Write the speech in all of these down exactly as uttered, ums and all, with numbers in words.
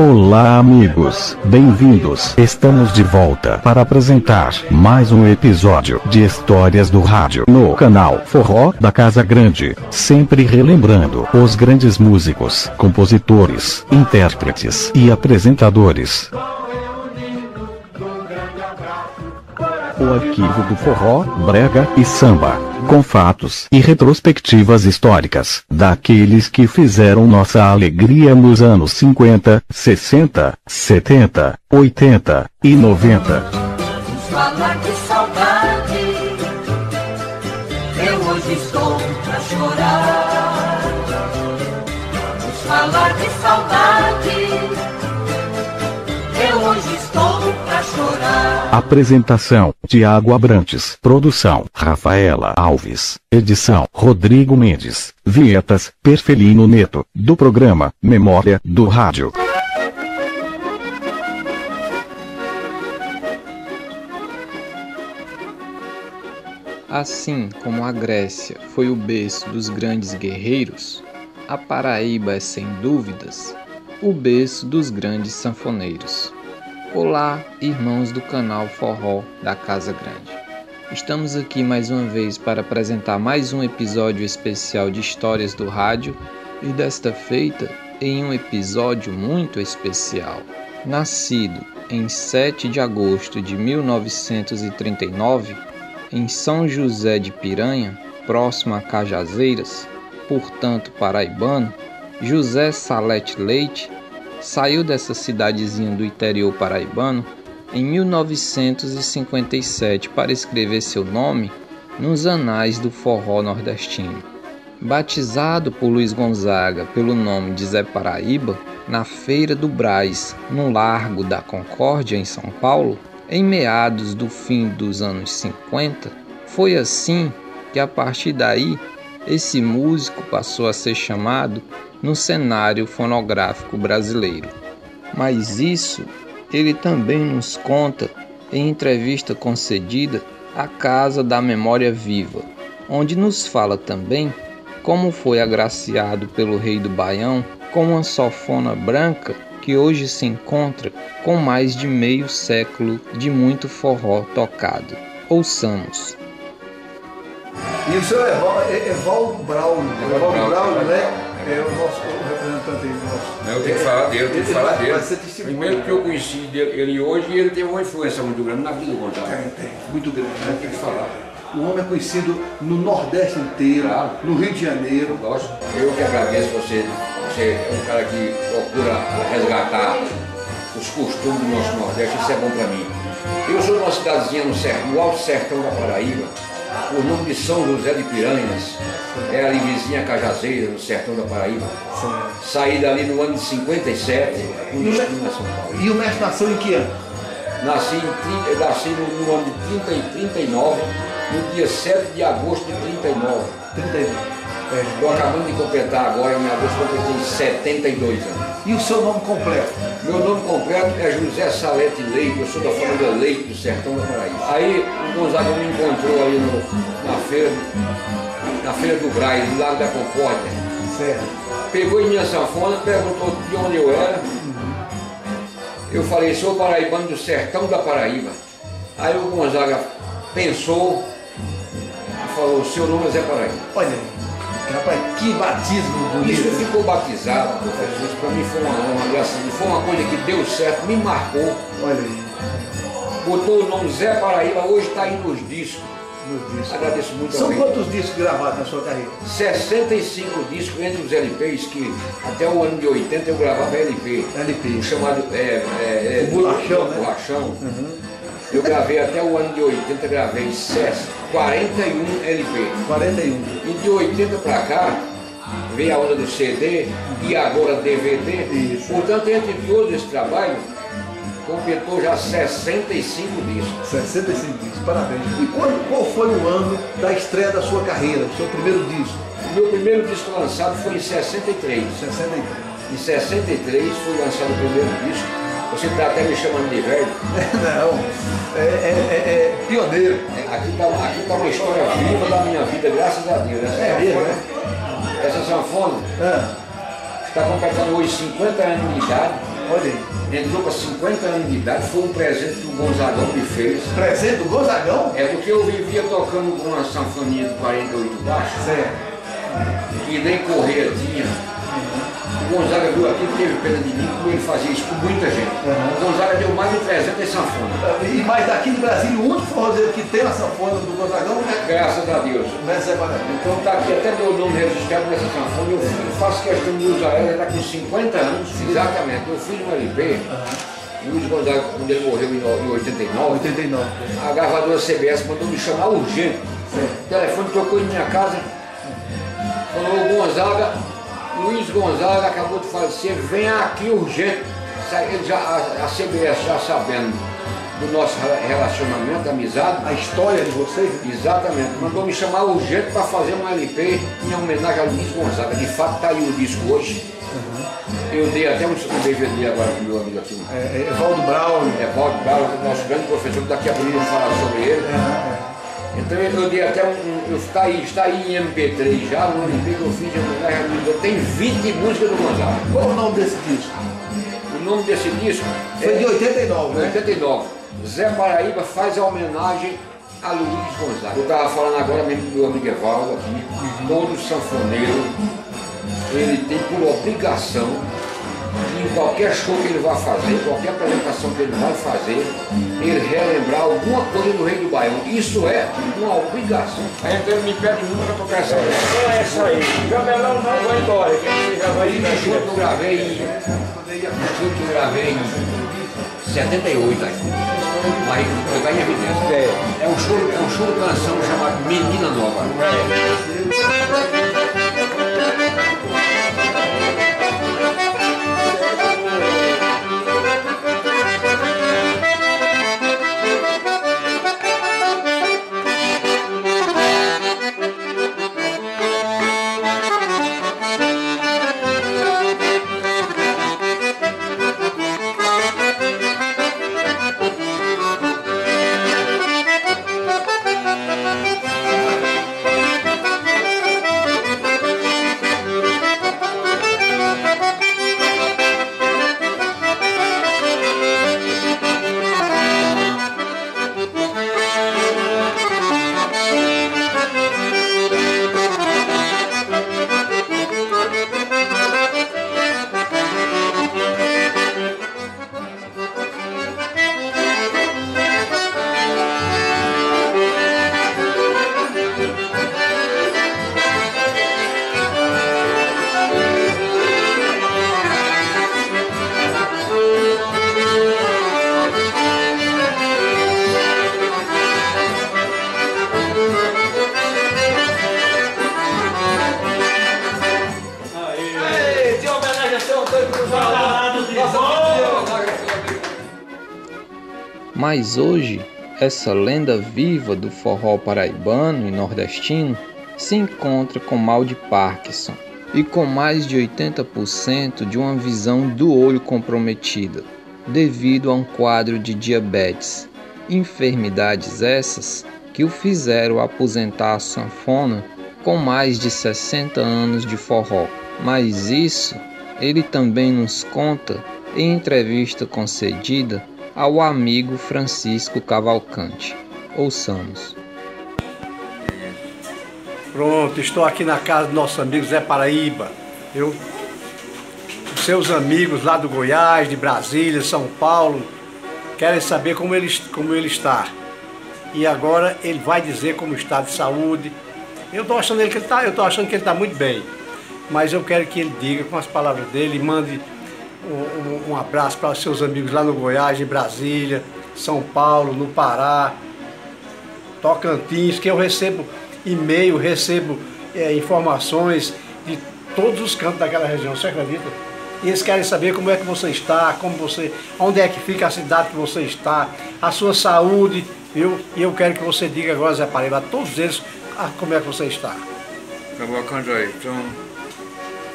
Olá amigos, bem-vindos, estamos de volta para apresentar mais um episódio de Histórias do Rádio no canal Forró da Casa Grande, sempre relembrando os grandes músicos, compositores, intérpretes e apresentadores. O arquivo do forró, brega e samba, com fatos e retrospectivas históricas daqueles que fizeram nossa alegria nos anos cinquenta, sessenta, setenta, oitenta e noventa. Fala que saudade, eu hoje estou pra chorar. Fala que saudade, eu hoje estou pra chorar. Apresentação: Tiago Abrantes. Produção: Rafaela Alves. Edição: Rodrigo Mendes, Vietas, Perfelino Neto. Do programa Memória do Rádio. Assim como a Grécia foi o berço dos grandes guerreiros, a Paraíba é, sem dúvidas, o berço dos grandes sanfoneiros. Olá, irmãos do canal Forró da Casa Grande. Estamos aqui mais uma vez para apresentar mais um episódio especial de Histórias do Rádio e desta feita em um episódio muito especial. Nascido em sete de agosto de mil novecentos e trinta e nove, em São José de Piranha, próximo a Cajazeiras, portanto paraibano, José Salete Leite saiu dessa cidadezinha do interior paraibano em mil novecentos e cinquenta e sete para escrever seu nome nos anais do forró nordestino. Batizado por Luiz Gonzaga pelo nome de Zé Paraíba, na Feira do Brás, no Largo da Concórdia, em São Paulo, em meados do fim dos anos cinquenta, foi assim que, a partir daí, esse músico passou a ser chamado no cenário fonográfico brasileiro. Mas isso ele também nos conta em entrevista concedida à Casa da Memória Viva, onde nos fala também como foi agraciado pelo rei do Baião com uma sanfona branca que hoje se encontra com mais de meio século de muito forró tocado. Ouçamos. E o senhor Evaldo Braulio, Evaldo Braulio, né? É o nosso representante dele. Nosso... Eu tenho que falar dele, eu tenho que falar dele. Vai, vai primeiro que eu conheci dele, ele hoje, ele teve uma influência muito grande na vida do Gonzaga. Tem, tem. Muito grande, né? Tem que falar. O homem é conhecido no Nordeste inteiro, claro. No Rio de Janeiro. Nossa, eu que agradeço você. Você é um cara que procura resgatar os costumes do nosso Nordeste, isso é bom para mim. Eu sou de uma cidadezinha no, sertão, no Alto Sertão da Paraíba, o nome de São José de Piranhas, era ali vizinha Cajazeiras, no sertão da Paraíba. Saí dali no ano de cinquenta e sete, no destino da São Paulo. E o mestre nasceu em que ano? Nasci, em, nasci no, no ano de trinta e trinta e nove, no dia sete de agosto de trinta e nove. trinta e nove. Estou acabando de completar agora, em agosto, completei setenta e dois anos. E o seu nome completo? Meu nome completo é José Salete Leite, eu sou da família Leite, do sertão da Paraíba. Aí o Gonzaga me encontrou ali no, na, feira, na Feira do Brás, do Largo da Concórdia. Certo. Pegou em minha sanfona, perguntou de onde eu era. Eu falei, sou paraibano do sertão da Paraíba. Aí o Gonzaga pensou e falou, seu nome é Zé Paraíba. Olha. Rapaz, que batismo bonito. Isso ficou batizado, professor. Isso para mim foi uma honra, assim, foi uma coisa que deu certo, me marcou. Olha aí. Botou o nome Zé Paraíba, hoje está aí nos discos. Nos discos. Agradeço muito a Deus. São quantos discos gravados na sua carreira? sessenta e cinco discos entre os L Ps, que até o ano de oitenta eu gravava L P. L P. O chamado. É, é, é, o Bolachão. O Bolachão. Né? Uhum. Eu gravei até o ano de oitenta, gravei quarenta e um L P. quarenta e um. E de oitenta para cá, veio a onda do C D e agora D V D. Isso. Portanto, entre todos esse trabalho, completou já sessenta e cinco discos. sessenta e cinco discos, parabéns. E qual, qual foi o ano da estreia da sua carreira, do seu primeiro disco? O meu primeiro disco lançado foi em sessenta e três. sessenta e três. Em sessenta e três foi lançado o primeiro disco. Você está até me chamando de velho? Não, é, é, é pioneiro. É, aqui está aqui tá uma história viva da minha vida, graças a Deus. Essa é sanfona, mesmo, né? Essa sanfona ah. está completando hoje cinquenta anos de idade. Olha aí. Entrou com cinquenta anos de idade, foi um presente que o Gonzagão me fez. Presente do Gonzagão? É porque eu vivia tocando com uma sanfoninha de quarenta e oito baixos. Certo. Que nem correia tinha. O Gonzaga viu aquilo, teve pena de mim, como ele fazia isso com muita gente. Uhum. O Gonzaga deu mais de trezentas sanfonas. E mais daqui do Brasil, o único forrozeiro que tem a sanfona do Gonzagão é... Graças a Deus. Né, Zé Paraíba? Então está aqui até meu nome registrado nessa sanfona. Eu faço questão de usar ela, está com cinquenta anos. Sim. Exatamente. Eu fiz um L P. Uhum. Luiz Gonzaga, quando ele morreu em oitenta e nove, oitenta e nove. A gravadora C B S mandou me chamar urgente. Sim. O telefone tocou em minha casa. Falou, Gonzaga... Luiz Gonzaga acabou de falecer, vem aqui urgente. Ele já, a, a C B S já sabendo do nosso relacionamento, amizade, a história de vocês. Exatamente, mandou me chamar urgente para fazer um L P em homenagem a Luiz Gonzaga. De fato está aí o disco hoje. Uhum. Eu dei até um D V D agora para o meu amigo aqui. É, Evaldo Braulio. Evaldo Braulio, nosso grande professor, daqui a pouco vamos falar sobre ele. Uhum. Então eu dei até um... um está aí, está aí em M P três já, um M P que eu fiz em homenagem a Luiz Gonzaga. Tem vinte músicas do Gonzaga. Qual o nome desse disco? O nome desse disco... Foi é, de oitenta e nove, né? oitenta e nove. Zé Paraíba faz a homenagem a Luiz Gonzaga. Eu estava falando agora mesmo do meu amigo Evaldo aqui. Todo sanfoneiro, ele tem por obrigação, em qualquer show que ele vai fazer, qualquer apresentação que ele vai fazer, ele relembrar alguma coisa do Rei do Baião. Isso é uma obrigação. A gente me pede muito para tocar essa música. Não é isso aí. O Gabelão não vai embora. Ele já vai embora. Show que eu gravei em... show que eu gravei em setenta e oito. Mas eu ganhei a evidência. É um show, é um show de canção chamado Menina Nova. Mas hoje, essa lenda viva do forró paraibano e nordestino se encontra com mal de Parkinson e com mais de oitenta por cento de uma visão do olho comprometida, devido a um quadro de diabetes, enfermidades essas que o fizeram aposentar a sanfona com mais de sessenta anos de forró. Mas isso ele também nos conta em entrevista concedida ao amigo Francisco Cavalcante. Ouçamos. Pronto, estou aqui na casa do nosso amigo Zé Paraíba. Eu, seus amigos lá do Goiás, de Brasília, São Paulo, querem saber como ele, como ele está. E agora ele vai dizer como está de saúde. Eu estou achando ele que ele está, eu estou achando que ele está muito bem. Mas eu quero que ele diga com as palavras dele, mande Um, um abraço para os seus amigos lá no Goiás, em Brasília, São Paulo, no Pará, Tocantins, que eu recebo e-mail, recebo é, informações de todos os cantos daquela região, você acredita? E eles querem saber como é que você está, como você, onde é que fica a cidade que você está, a sua saúde, viu? E eu quero que você diga agora, Zé Paraíba, a todos eles, a, como é que você está. Tá bacana aí, então...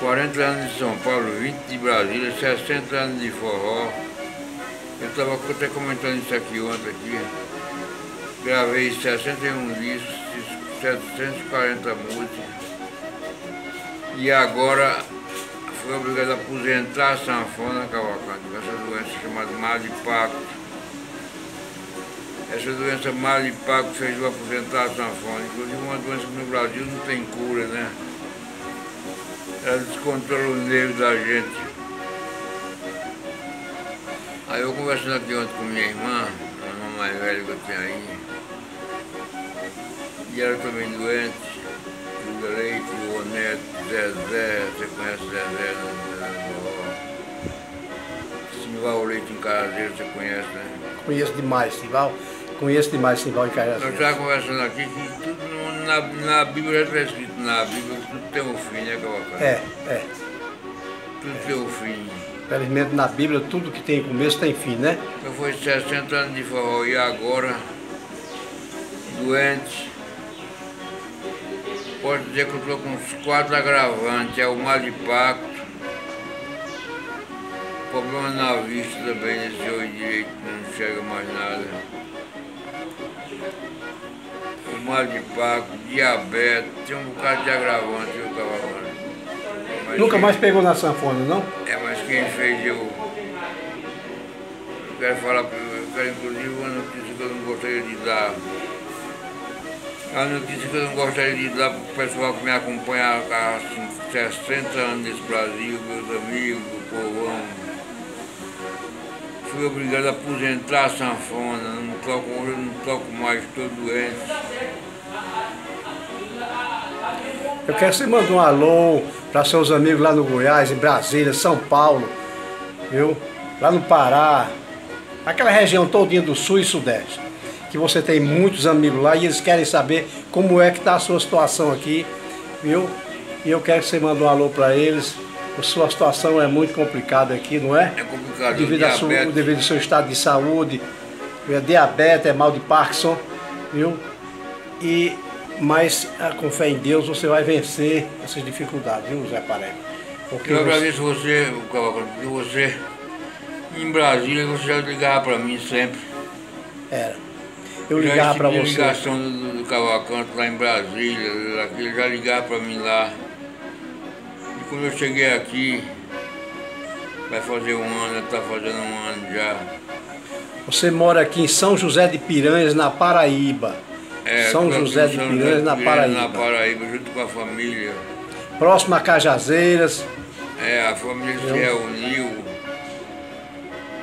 quarenta anos de São Paulo, vinte de Brasília, sessenta anos de forró. Eu estava até comentando isso aqui ontem. Aqui. Gravei sessenta e um discos, setecentas e quarenta músicas. E agora foi obrigado a aposentar a sanfona Cavalcante, essa doença chamada mal de Paco. Essa doença mal de Paco fez o aposentar a sanfona, inclusive uma doença que no Brasil não tem cura, né? Ela descontrola o nervo da gente. Aí eu conversando aqui ontem com minha irmã, a irmã mais velha que eu tenho aí, e ela também doente, José Leite, o Neto, Zezé, você conhece Zezé do Sival Leite em Carazeiro, você conhece, né? Conheço demais, Sival. Conheço demais Sival em Carazeiro. Nós estávamos conversando aqui que tudo na, na Bíblia já está escrito, na Bíblia tudo tem um fim, né, Cavalcante? É, é. Tudo é. Tem um fim. Felizmente na Bíblia tudo que tem começo tem fim, né? Eu fui sessenta anos de forró e agora, doente, posso dizer que eu estou com uns quatro agravantes, é o mal de pacto, problema na vista também, nesse olho direito não enxerga mais nada. O mal de pacto, diabetes, tem um bocado de agravante, eu estava falando. Mas nunca quem... mais pegou na sanfona, não? É, mas quem fez eu... eu quero falar, eu quero inclusive uma notícia que eu não gostaria de dar. A notícia que eu não gostaria de dar para o pessoal que me acompanha há assim, sessenta anos nesse Brasil, meus amigos, o povão. Fui obrigado a aposentar a sanfona, não toco, hoje eu não toco mais, estou doente. Eu quero que você mande um alô para seus amigos lá no Goiás, em Brasília, São Paulo, viu? Lá no Pará, aquela região todinha do Sul e Sudeste, que você tem muitos amigos lá e eles querem saber como é que está a sua situação aqui, viu? E eu quero que você mande um alô para eles. A sua situação é muito complicada aqui, não é? É complicado, devido ao sua, devido ao seu estado de saúde, é diabetes, é mal de Parkinson, viu? E... mas com fé em Deus você vai vencer essas dificuldades, viu, Zé Paraíba? Porque eu agradeço você, Cavalcante, você em Brasília você já ligava para mim sempre. Era. Eu ligava para você. Ligação do, do Cavalcante lá em Brasília, ele já ligava para mim lá. E quando eu cheguei aqui, vai fazer um ano, está fazendo um ano já. Você mora aqui em São José de Piranhas, na Paraíba. É, São José de Piranhas, na Paraíba. Na Paraíba, junto com a família. Próximo a Cajazeiras. É, a família se reuniu.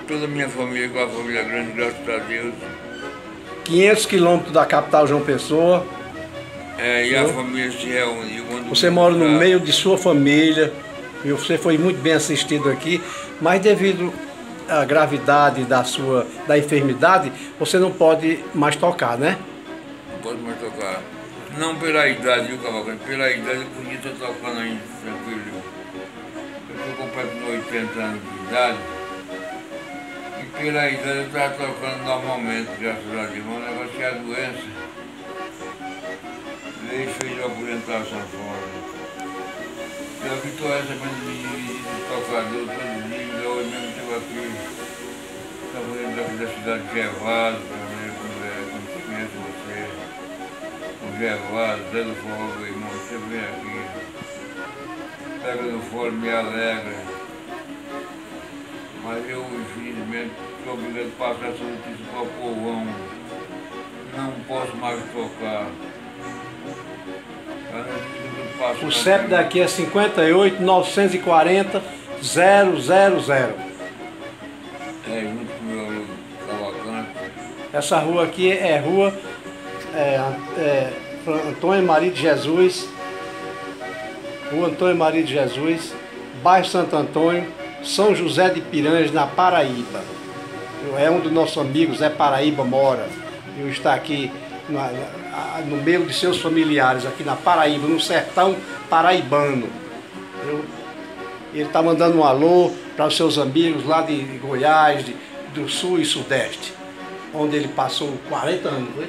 Toda a minha família, com a família grande, graças a Deus. quinhentos quilômetros da capital João Pessoa. É, e a família se reuniu. Você mora no meio de sua família. E você foi muito bem assistido aqui, mas devido à gravidade da sua, da enfermidade, você não pode mais tocar, né? Pode mais tocar. Não pela idade, viu, Cavalcante? Pela idade eu podia estar tocando aí, tranquilo. Eu estou completando oitenta anos de idade. E pela idade eu estava tocando normalmente, graças a Deus. O negócio é a doença. Leite fez a aposentação fora. Eu que estou recebendo de tocador todo dia, hoje mesmo estou aqui. Estava fazendo aqui da cidade de Evaldo, quando conheço você. O Gervado, Zé do Forró, meu irmão, você vem aqui, pega no fórum, me alegra. Mas eu, infelizmente, estou obrigado a passar essa notícia para o povão. Não posso mais tocar. O C E P daqui é cinquenta e oito, novecentos e quarenta, zero zero zero. É, junto com o meu Cavalcante. Essa rua aqui é rua... É, é, Antônio Maria de Jesus, Rua Antônio Maria de Jesus, Bairro Santo Antônio, São José de Piranhas, na Paraíba. É onde o nosso amigo Zé Paraíba mora. Ele está aqui no, no meio de seus familiares, aqui na Paraíba, no sertão paraibano. Eu, ele está mandando um alô para os seus amigos lá de Goiás, de, do Sul e Sudeste, onde ele passou quarenta anos, não é?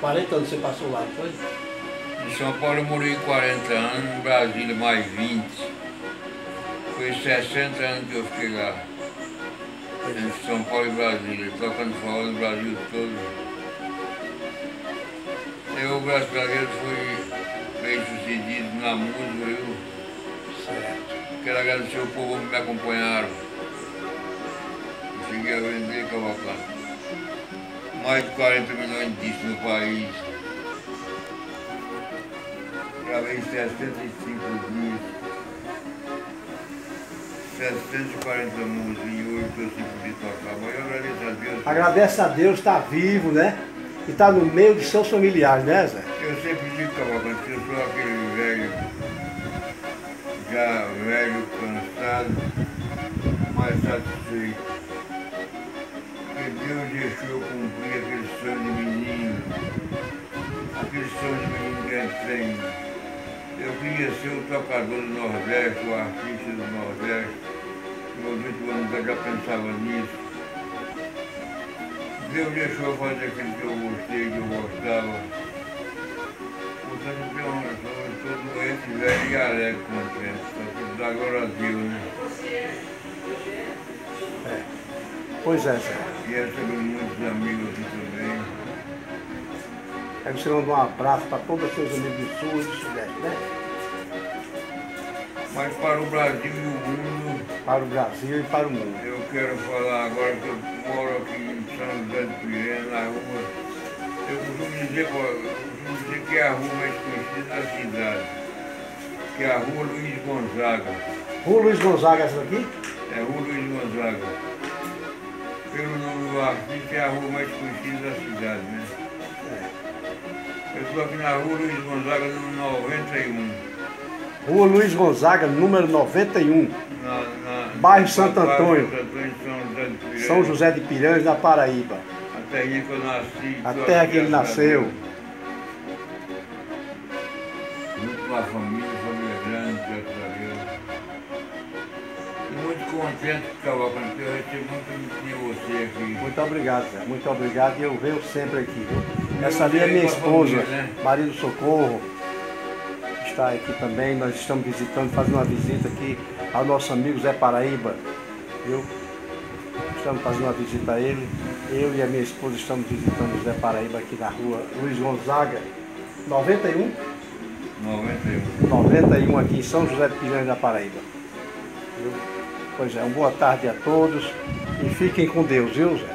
quarenta anos você passou lá, não foi? Em São Paulo eu morei quarenta anos, em Brasília mais vinte. Foi sessenta anos que eu fiquei lá. Entre São Paulo e Brasília, tocando forró no Brasil todo. Eu, graças a Deus, fui bem sucedido na música, eu Certo. Quero agradecer ao povo que me acompanharam. Consegui vender Cavalcante. Mais de quarenta milhões de discos no país. Gravei sessenta e cinco discos. setecentos e quarenta músicas e hoje estou sempre de tocar. Mas eu agradeço a Deus. Agradece a Deus, está vivo, né? E está no meio de seus familiares, né, Zé? Eu sempre digo, Cavalcante, eu sou aquele velho, já velho, cansado, mas satisfeito. Porque Deus deixou eu cumprir aquele sonho de menino, aquele sonho de menino que eu tenho. Eu queria ser o tocador do Nordeste, o artista do Nordeste. Meus vinte anos eu já pensava nisso. Deus deixou eu fazer aquilo que eu gostei, que eu gostava. Portanto, eu estou doente, velho e alegre, contente. Tudo dá glória a Deus, né? É. Pois é, senhor. E eu tenho muitos amigos aqui também. Aí você manda um abraço para todos os seus amigos do Sul e do Sudeste, né? Mas para o Brasil e o mundo... Para o Brasil e para o mundo. Eu quero falar agora que eu moro aqui em São José de Piranhas, na rua... Eu costumo dizer, eu costumo dizer que é a rua mais conhecida da cidade. Que é a Rua Luiz Gonzaga. Rua Luiz Gonzaga, essa daqui? É a Rua Luiz Gonzaga. Pelo nome do artista, é a rua mais conhecida da cidade, né? Eu estou aqui na Rua Luiz Gonzaga, número noventa e um. Rua Luiz Gonzaga, número noventa e um. Na, na, Bairro Santo Antônio. São José de Piranhas, na Paraíba. A terrinha que eu nasci. A terra que ele nasceu. Muito com a família, família grande, graças a Deus. Muito contente, Cavalcante, eu recebo muito de você aqui. Muito obrigado, Zé. Muito obrigado. E eu venho sempre aqui, viu? Essa ali é minha esposa, Maria do Socorro, que está aqui também. Nós estamos visitando, fazendo uma visita aqui ao nosso amigo Zé Paraíba. Eu, estamos fazendo uma visita a ele. Eu e a minha esposa estamos visitando o Zé Paraíba aqui na Rua Luiz Gonzaga, noventa e um? noventa e um. noventa e um aqui em São José de Piranhas, da Paraíba. Viu? Pois é, uma boa tarde a todos e fiquem com Deus, viu, Zé?